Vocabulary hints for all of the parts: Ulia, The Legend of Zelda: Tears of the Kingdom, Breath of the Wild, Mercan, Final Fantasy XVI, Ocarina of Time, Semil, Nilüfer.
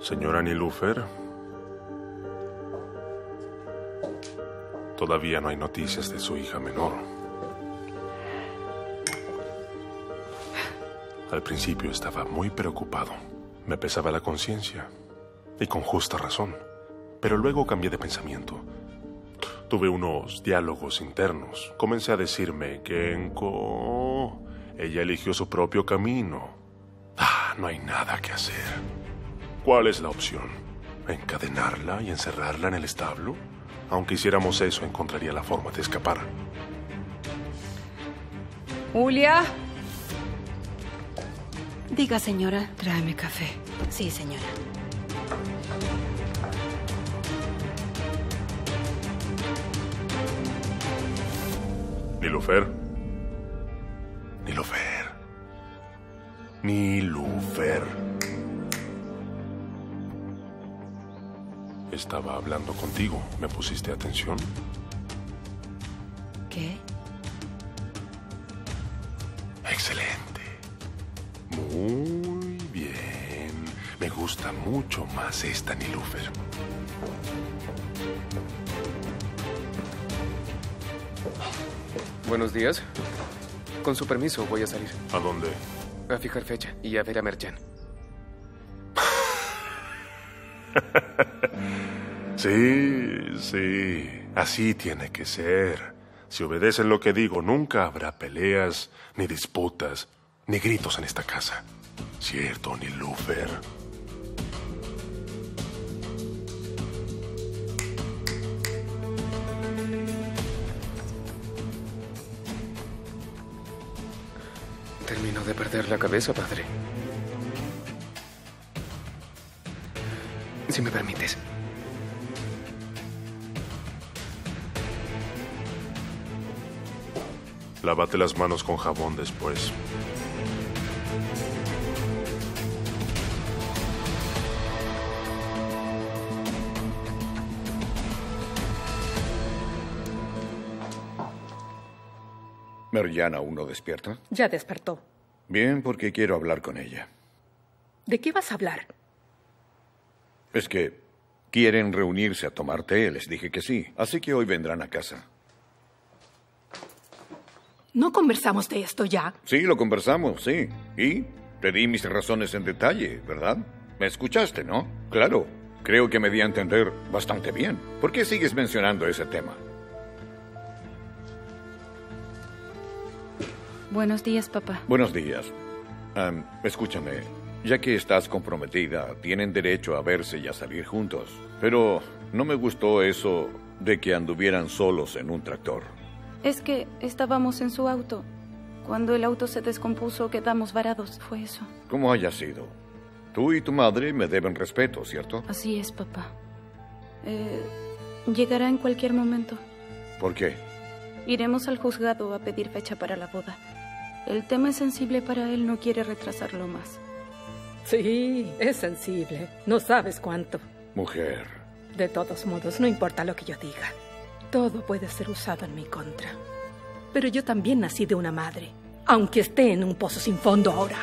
Señora Nilüfer, todavía no hay noticias de su hija menor. Al principio estaba muy preocupado. Me pesaba la conciencia, y con justa razón. Pero luego cambié de pensamiento. Tuve unos diálogos internos. Comencé a decirme que ella eligió su propio camino. No hay nada que hacer. ¿Cuál es la opción? ¿Encadenarla y encerrarla en el establo? Aunque hiciéramos eso, encontraría la forma de escapar. Ulia. Diga, señora. Tráeme café. Sí, señora. Nilüfer. Nilüfer. Nilüfer. Estaba hablando contigo. ¿Me pusiste atención? ¿Qué? Excelente. Muy bien. Me gusta mucho más esta Nilüfer. Buenos días. Con su permiso, voy a salir. ¿A dónde? A fijar fecha y a ver a Mercan. Sí. Así tiene que ser. Si obedecen lo que digo, nunca habrá peleas, ni disputas, ni gritos en esta casa. ¿Cierto, Nilüfer? Termino de perder la cabeza, padre. Si me permites. Lávate las manos con jabón después. ¿Mercan aún no despierta? Ya despertó. Bien, porque quiero hablar con ella. ¿De qué vas a hablar? Es que quieren reunirse a tomar té, les dije que sí. Así que hoy vendrán a casa. ¿No conversamos de esto ya? Sí, lo conversamos, sí. Y te di mis razones en detalle, ¿verdad? Me escuchaste, ¿no? Claro, creo que me di a entender bastante bien. ¿Por qué sigues mencionando ese tema? Buenos días, papá. Buenos días. Escúchame, ya que estás comprometida, tienen derecho a verse y a salir juntos. Pero no me gustó eso de que anduvieran solos en un tractor. Es que estábamos en su auto. Cuando el auto se descompuso, quedamos varados. Fue eso. Como haya sido, tú y tu madre me deben respeto, ¿cierto? Así es, papá. Llegará en cualquier momento. ¿Por qué? Iremos al juzgado a pedir fecha para la boda. El tema es sensible para él, no quiere retrasarlo más. Sí, es sensible. No sabes cuánto. Mujer. De todos modos, no importa lo que yo diga. Todo puede ser usado en mi contra. Pero yo también nací de una madre, aunque esté en un pozo sin fondo ahora.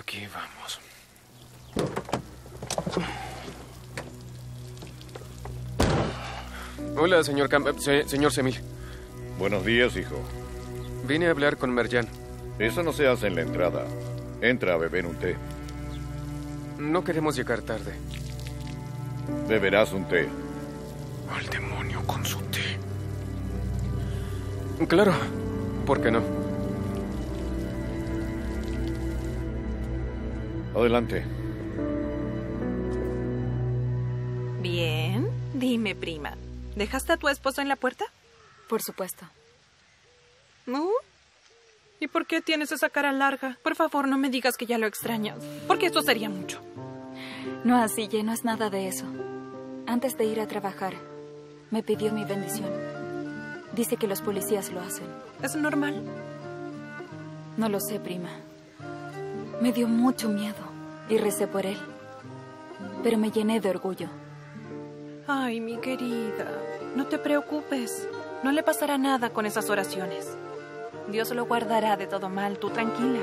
Aquí vamos. Hola, señor Semil. Buenos días, hijo. Vine a hablar con Mercan. Eso no se hace en la entrada. Entra a beber un té. No queremos llegar tarde. Beberás un té. Al demonio con su té. Claro, ¿por qué no? Adelante. Bien. Dime, prima, ¿dejaste a tu esposo en la puerta? Por supuesto. ¿No? ¿Y por qué tienes esa cara larga? Por favor, no me digas que ya lo extrañas, porque esto sería mucho. No, así ya no es nada de eso. Antes de ir a trabajar, me pidió mi bendición. Dice que los policías lo hacen. ¿Es normal? No lo sé, prima. Me dio mucho miedo y recé por él, pero me llené de orgullo. Ay, mi querida, no te preocupes. No le pasará nada con esas oraciones. Dios lo guardará de todo mal, tú tranquila.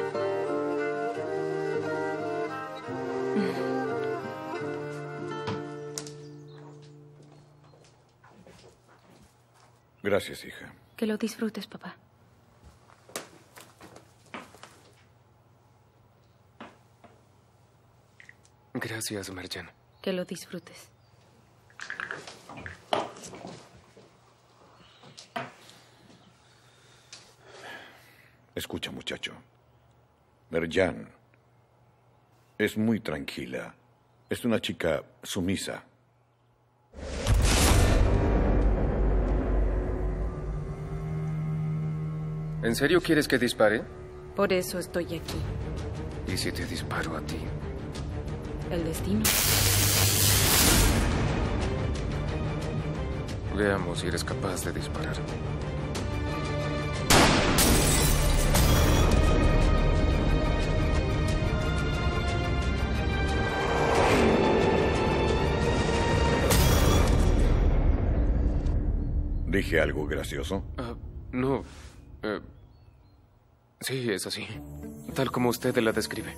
Gracias, hija. Que lo disfrutes, papá. Gracias, Mercan. Que lo disfrutes. Escucha, muchacho. Mercan es muy tranquila. Es una chica sumisa. ¿En serio quieres que dispare? Por eso estoy aquí. ¿Y si te disparo a ti? El destino. Veamos si eres capaz de disparar. ¿Dije algo gracioso? No. Sí, es así. Tal como usted la describe.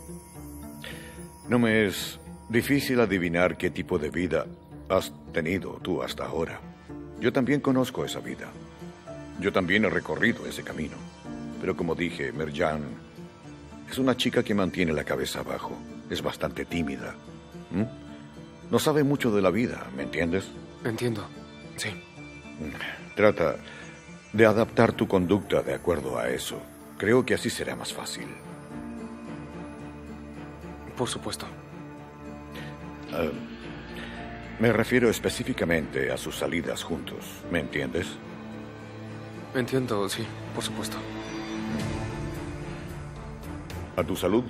No me es difícil adivinar qué tipo de vida has tenido tú hasta ahora. Yo también conozco esa vida. Yo también he recorrido ese camino. Pero como dije, Mercan es una chica que mantiene la cabeza abajo. Es bastante tímida. No sabe mucho de la vida, ¿me entiendes? Entiendo, sí. Trata de adaptar tu conducta de acuerdo a eso. Creo que así será más fácil. Por supuesto. Me refiero específicamente a sus salidas juntos. ¿Me entiendes? Entiendo, sí, por supuesto. ¿A tu salud?